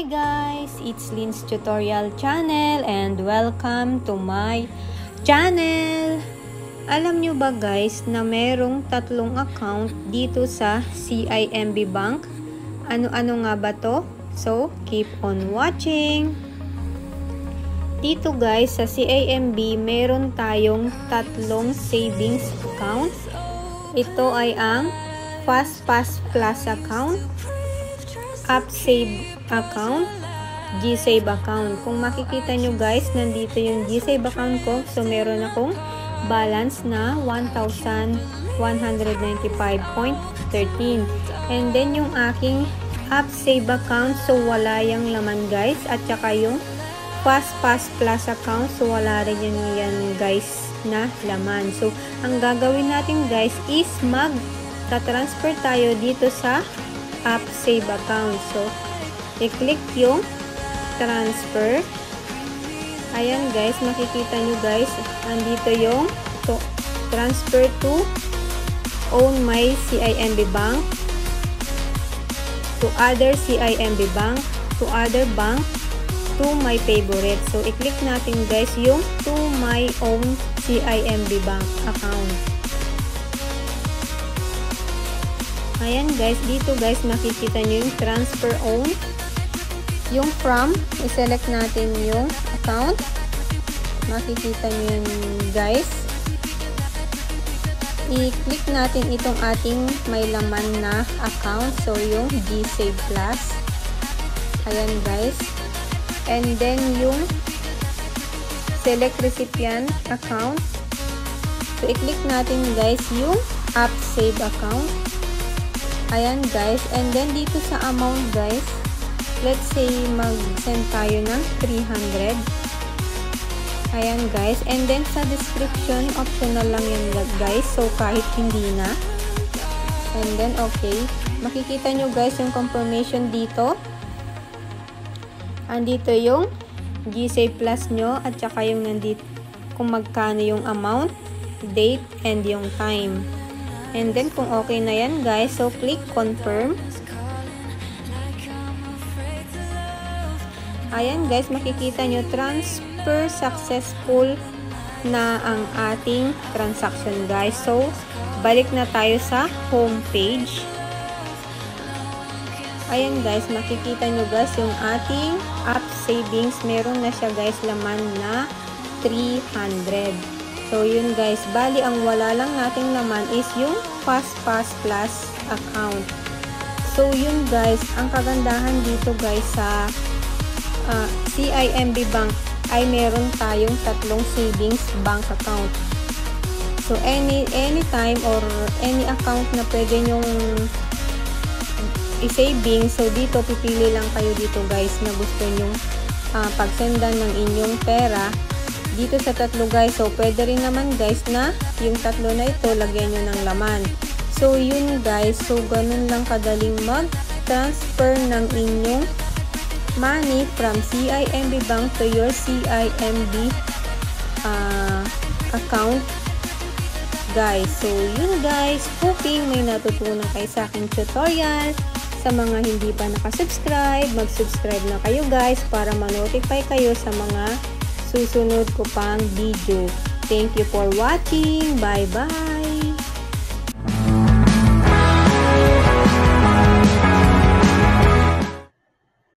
Hi guys! It's Len's Tutorial Channel and welcome to my channel! Alam nyo ba guys na merong tatlong account dito sa CIMB Bank? Ano-ano nga ba to? So, keep on watching! Dito guys sa CIMB meron tayong tatlong savings account. Ito ay ang FastPlus account, UpSave account, GCash account. Kung makikita nyo guys, nandito yung GCash account ko. So, meron akong balance na 1,195.13. And then, yung aking UpSave account. So, wala yung laman guys. At saka yung FastPlus account. So, wala rin yan guys na laman. So, ang gagawin natin guys is magta-transfer tayo dito sa UpSave account. So, i-click yung transfer. Ayan guys, makikita nyo guys, andito yung transfer to own my CIMB bank, to other CIMB bank, to other bank, to my favorite. So, i-click natin guys yung to my own CIMB bank account. Ayan guys, dito guys makikita nyo yung transfer own. Yung from, i-select natin yung account. Makikita nyo yun guys. I-click natin itong ating may laman na account. So yung GSave Plus. Ayan guys. And then yung select recipient account. So i-click natin guys yung UpSave account. Ayan guys, and then dito sa amount guys, let's say mag-send tayo ng 300. Ayan guys, and then sa description, optional lang yan guys, so kahit hindi na. And then okay, makikita nyo guys yung confirmation dito. Andito yung GSave Plus nyo, at saka yung nandito kung magkano yung amount, date, and yung time. And then, kung okay na yan, guys, so click confirm. Ayan, guys, makikita nyo, transfer successful na ang ating transaction, guys. So, balik na tayo sa homepage. Ayan, guys, makikita nyo, guys, yung ating app savings. Meron na siya, guys, laman na 300. So, yun guys, bali ang wala lang nating laman is yung FastPlus account. So, yun guys, ang kagandahan dito guys sa CIMB Bank ay meron tayong tatlong savings bank account. So, anytime or any account na pwede nyong i-saving. So, dito pipili lang kayo dito guys na gusto nyong pagsendan ng inyong pera. Dito sa tatlo guys, so pwede rin naman guys na yung tatlo na ito, lagyan nyo ng laman. So yun guys, so ganun lang kadaling mag-transfer ng inyong money from CIMB Bank to your CIMB account guys. So yun guys, hoping may natutunan kayo sa aking tutorial. Sa mga hindi pa nakasubscribe, mag-subscribe na kayo guys para ma-notify kayo sa mga susunod ko pang video. Thank you for watching. Bye-bye!